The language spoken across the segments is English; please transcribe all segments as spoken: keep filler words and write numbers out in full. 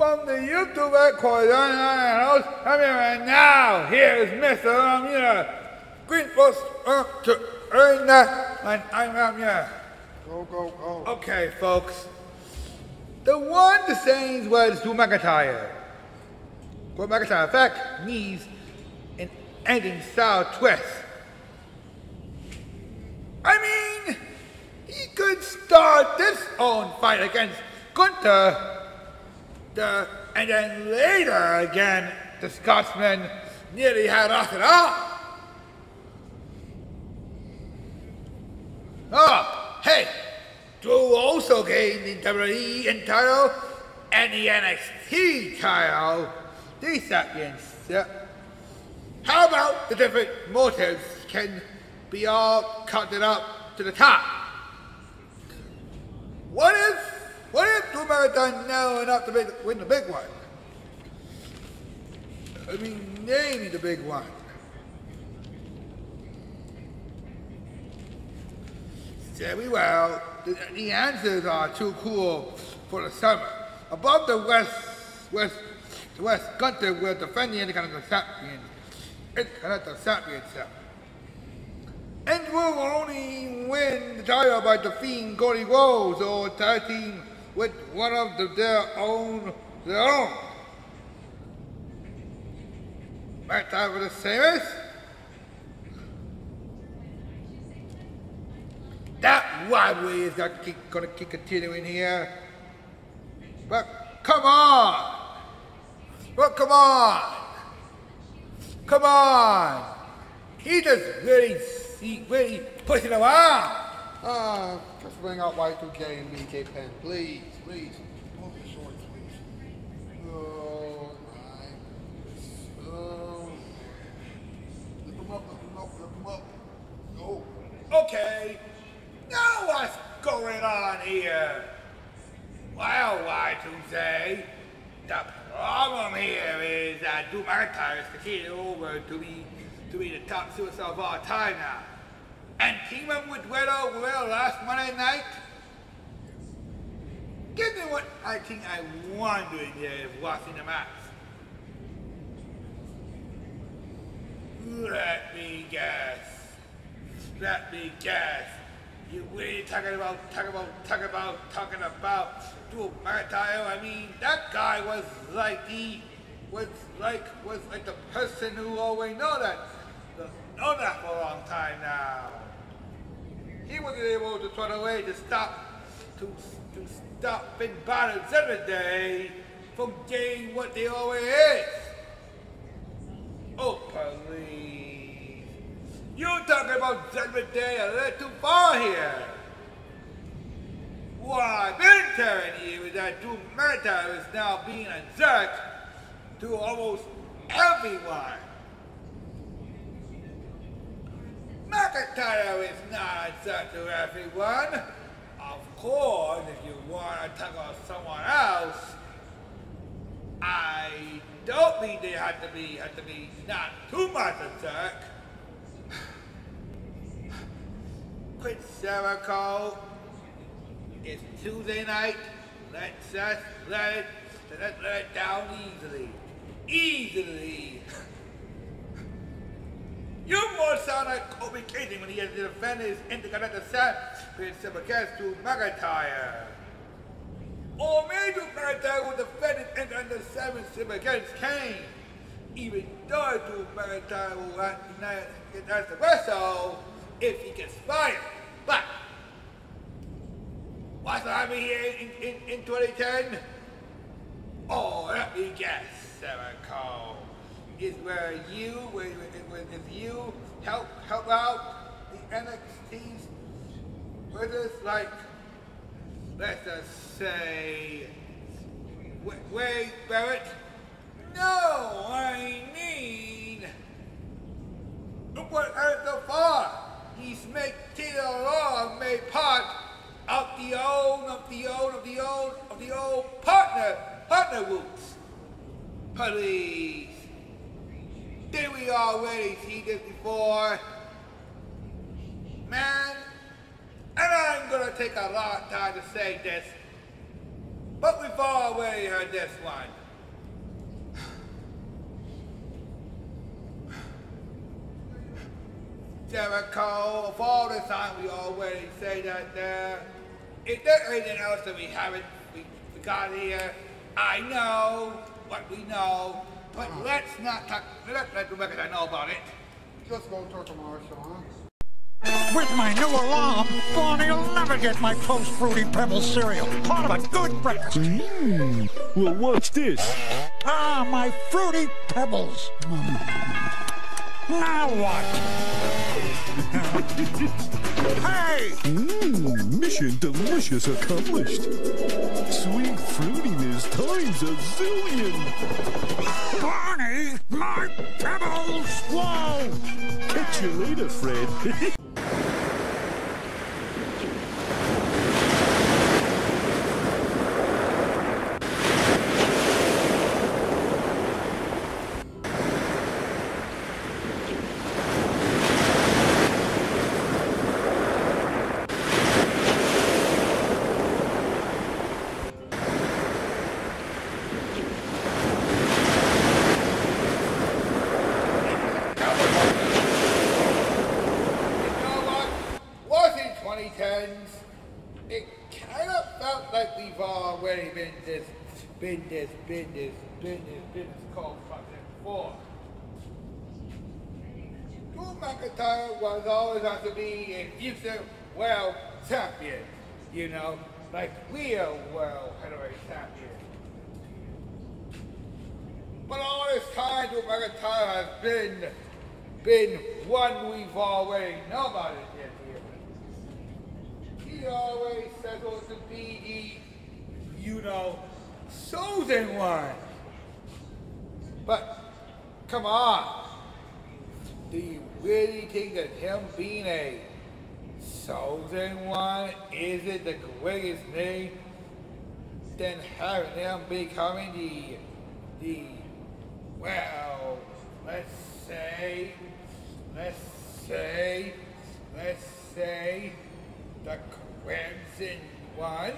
from the YouTube headquarters. I mean, right now, here is Mister Um, you know, Greenfoot uh, to earn that. And I'm, um, yeah. Go, go, go. Okay, folks. The one the Saints was Drew McIntyre. Drew McIntyre, in fact, needs an ending style twist. I mean, he could start this own fight against Gunther. The, and then later again, the Scotsman nearly had us at all. Oh, hey, Drew also gained the W W E title and the N X T title. These champions. Yeah. How about the different motives can be all counted up to the top? What if? What if Drew McIntyre now and up to big, win the big one? I mean, name the big one. Very well, the, the answers are too cool for the summer. Above the West, West, the West, Gunther will defend the Intercontinental Champion, Intercontinental Championship. And Drew will only win the title by defeating Cody Rhodes or tag team with one of the, their own, their own. My time for the series? That rivalry is going to keep, going to keep continuing here. But come on! But come on! Come on! He just really, he really pushing around. Ah, uh, just bring out Y two K and B J Penn, please, please. Move the short, please. Oh, my. Oh. Lift him up, lift him up, lift him up. Go. Okay. Now what's going on here? Well, Y two K, the problem here is that Drew McIntyre is continuing over to be to be the top suicide of all time now. And team up with Widow Will last Monday night? Give me what I think I'm wondering here if watching the match. Let me guess. Let me guess. You're really talking about, talking about, talking about, talking about Drew McIntyre. I mean, that guy was like the was like was like the person who always know that know that for a long time now. He wasn't able to turn away to stop to to stop Big Bad and Judgment Day from getting what they always is. Oh please. You're talking about Judgment Day a little too far here. Why I've been telling you is that Drew McIntyre is now being a jerk to almost everyone. McIntyre is not a jerk to everyone. Of course, if you want to talk about someone else, I don't mean they have to be have to be not too much a jerk. Chris Jericho, it's Tuesday night. Let's just let it let, let it down easily. Easily. You more sound like Kobe Casey when he has to defend his Intercontinental Championship against Drew McIntyre. Or maybe Drew McIntyre will defend his Intercontinental Championship against Kane. Even though Drew McIntyre will not get the wrestle if he gets fired. But what's happening here in, in, in twenty ten? Oh, let me guess, Sarah Cole. Is where you, where, where, if you help help out the N X T's writers like, let's just say, Wade Barrett? No, I mean, look what happened so far. He's made Taylor Law made part of the old, of the old, of the old, of the old partner, partner groups. Please. Did we already see this before? Man, and I'm gonna take a lot of time to say this. But we far away her death line. Jericho, for all the time we already say that there, if there ain't anything else that we haven't we, we got here, I know what we know, but uh-huh. let's not talk, let's let the record I know about it. Just go talk tomorrow, Sean. With my new alarm, Barney'll never get my Post Fruity Pebbles cereal. Part of a good breakfast. Mm. Well, what's this? Ah, my Fruity Pebbles. Now what? Hey! Mmm, mission delicious accomplished. Sweet fruitiness times a zillion. Barney, my Pebbles! Whoa! Catch you later, Fred. It kind of felt like we've already been this, been this, been this, been this, been this cold project before. Drew McIntyre was always out to be a future world champion, you know, like real world heavyweight champion. But all this time, Drew McIntyre has been, been one we've already known about it yet. He always settles to be the, you know, chosen one. But come on, do you really think that him being a chosen one isn't the greatest thing than having him becoming the, the, well, let's say, let's say, let's say, the Crimson One?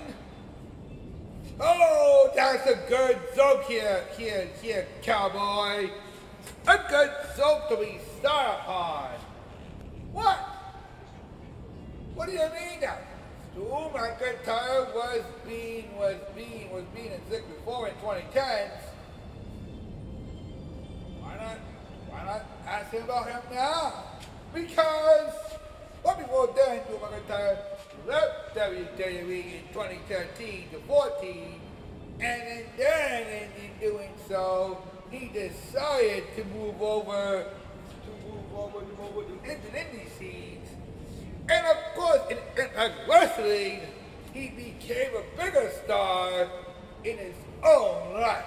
Oh, that's a good joke here, here, here, cowboy. A good joke to be started upon. What? What do you mean now? Drew McIntyre was being, was being, was being in sick before in twenty tens. Why not, why not ask him about him now? Because, well, before then, Drew McIntyre left W W E in twenty thirteen to fourteen, and then in doing so, he decided to move over, to move over, to move over to the indie scenes. And of course, in, in wrestling, he became a bigger star in his own life.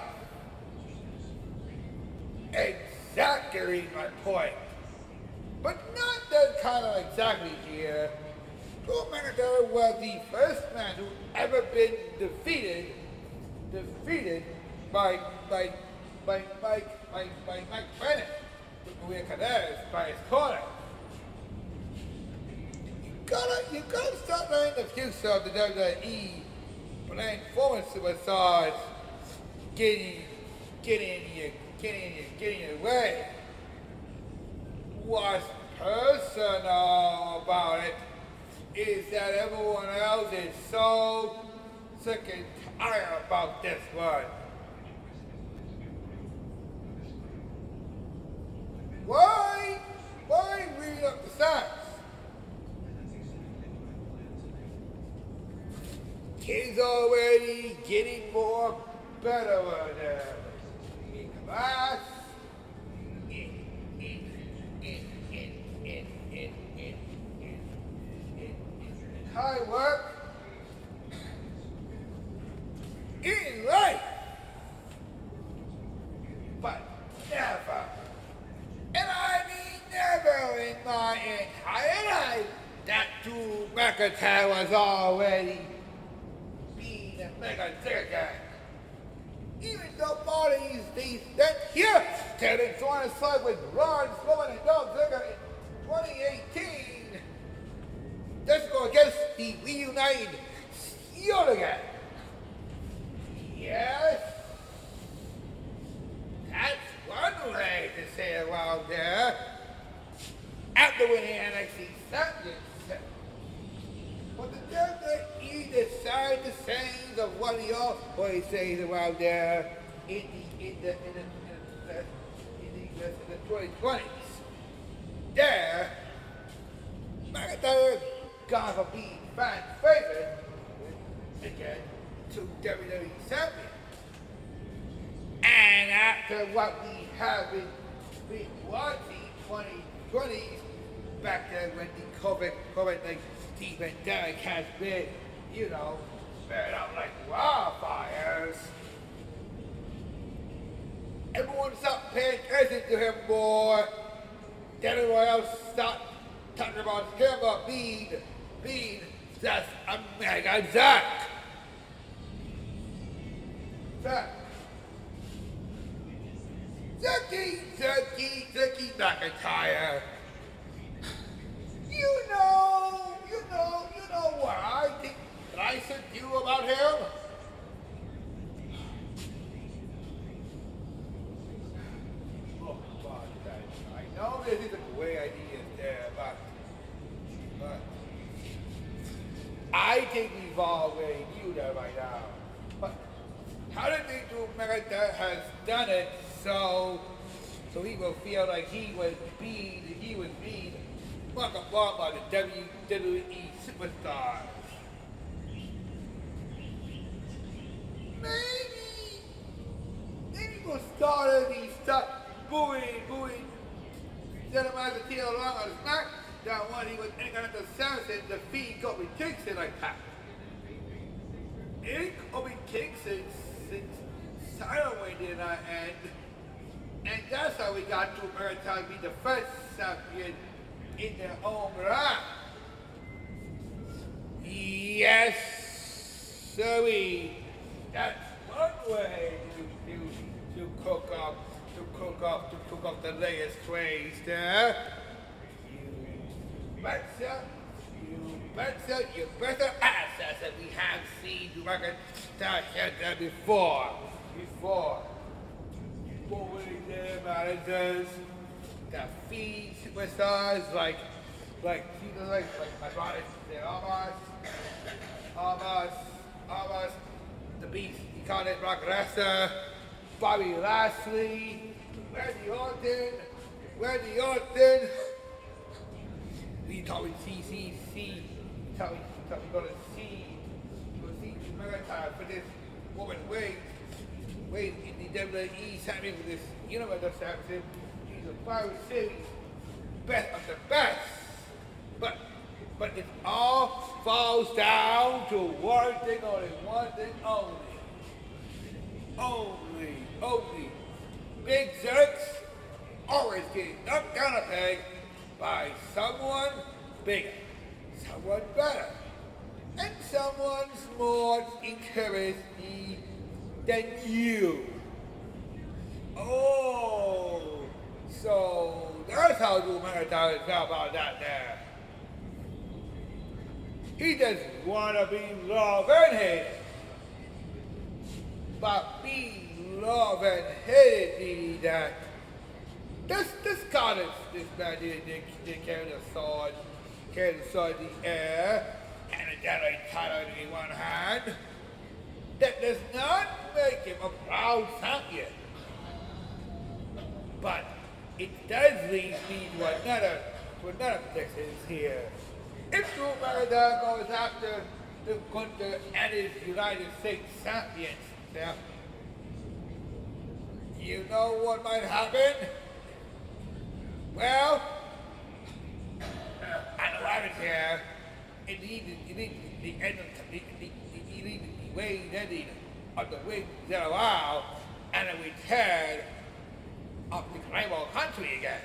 Exactly my point. But not that kind of exactly here. Drew McIntyre was the first man who ever been defeated, defeated by by by by by, by Mike Bennett, Maria Cadets, by his corner. You gotta you gotta start learning the future of the W W E, playing former superstars, getting getting your getting your getting your way. What's personal about it is that everyone else is so sick and tired about this one. Why? Why read up the science? He's already getting more better with them. He class. High work in life, but never, and I mean never in my entire life, that Drew McIntyre was already being a mega sick guy. Even though bodies these that here, Taylor joined us like with Ron Sloan and Dolph Ziggler in twenty eighteen. Let's go against the reunited Shield again. Yes. That's one way to say it while there. After winning N X T subjects, but the W W E decide the sayings of one of y'all what he says about there in the in the in the in the, in the, in the twenty twenties. There, McIntyre gone for being fan favorite again to W W E champion. And after what we have been, been watching twenty twenties back then when the COVID COVID nineteen pandemic has been, you know, spread out like wildfires. Everyone stopped paying attention to him more. Then everyone else stopped talking about him or being, being just a mega Zack. Zack. Zackie, Zackie, Zackie McIntyre. You know, you know, you know what I think that I said to you about him? Oh God, I know this is a great idea there, but, but I think we've already knew that by now. But how did they do McIntyre has done it so so he will feel like he was being he was being fuck up all by the W W E superstars. Maybe, maybe we'll start as he stop booing, booing, gentleman's a tail along on his back, that one he was incremental Samson, the feed Kobe Kingston like that. In Kobe Kingston since Sideway did not end, and that's how we got to Maritime be the first champion in their own right. Yes, sirree. That's one way to, to, to cook up, to cook up, to cook up the latest craze there. You better, you better, you better ask us that we have seen you record start here there before, before. What were their managers? The feed superstars like, like, you know, like, like my brothers, they're almost, almost, almost, the Beast, he called it Brock Lesnar, Bobby Lashley, Randy Orton, Randy Orton. We thought we'd see, see, see, we thought we'd go to see, we'll see McIntyre for this woman, Wade, Wade in the W W E champion for this Universal Champion. The Fire Series, best of the best, but but it all falls down to one thing only, one thing only, only, only. Big Zerks always getting knocked down a peg by someone bigger, someone better, and someone's more encouraged than you. Oh. So that's how Drew McIntyre felt about that there. He just wanna be loved and hated. But be loved and hated be that this this Scottish this man did they, they carried a sword, carried a sword in the air, and a deadly title in one hand. That does not make him a proud champion. But it does lead me to another, to another prediction here. If Drew McIntyre goes after the Gunther and his United States champions, yeah, you know what might happen? Well, I don't have it here. It leads the end of the, the, the, the, the way ending of the wig there a while, and a return of the rival country again.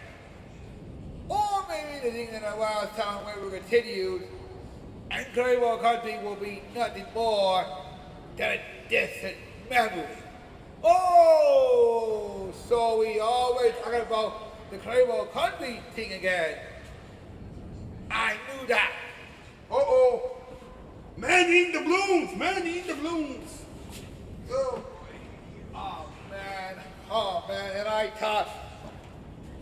Or maybe the thing in a wild town where we continued, and rival country will be nothing more than a distant memory. Oh, so we always talking about the rival country thing again. I knew that. Uh-oh. Man eating the balloons, man eating the balloons. So, and I thought,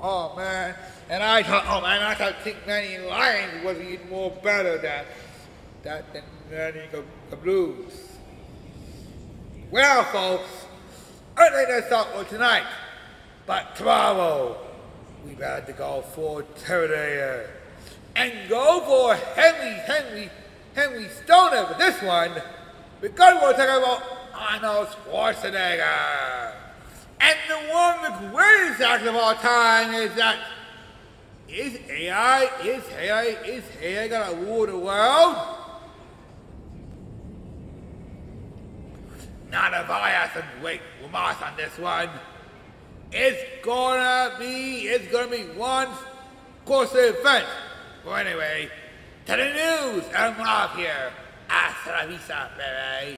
oh man, and I thought, oh man, I thought Sick Manny Lyons was even more better than that than Manny the Blues. Well, folks, I think that's all for tonight. But tomorrow, we better to go for Terminator and go for Henry, Henry, Henry Stoner for this one, because we're talking about Arnold Schwarzenegger. And the one of the greatest actors of all time is that, is A I, is A I, is A I gonna rule the world? Not if I have some great remarks on this one. It's gonna be, it's gonna be one course of events. Well anyway, to the news, I'm off here. Hasta la vista, baby.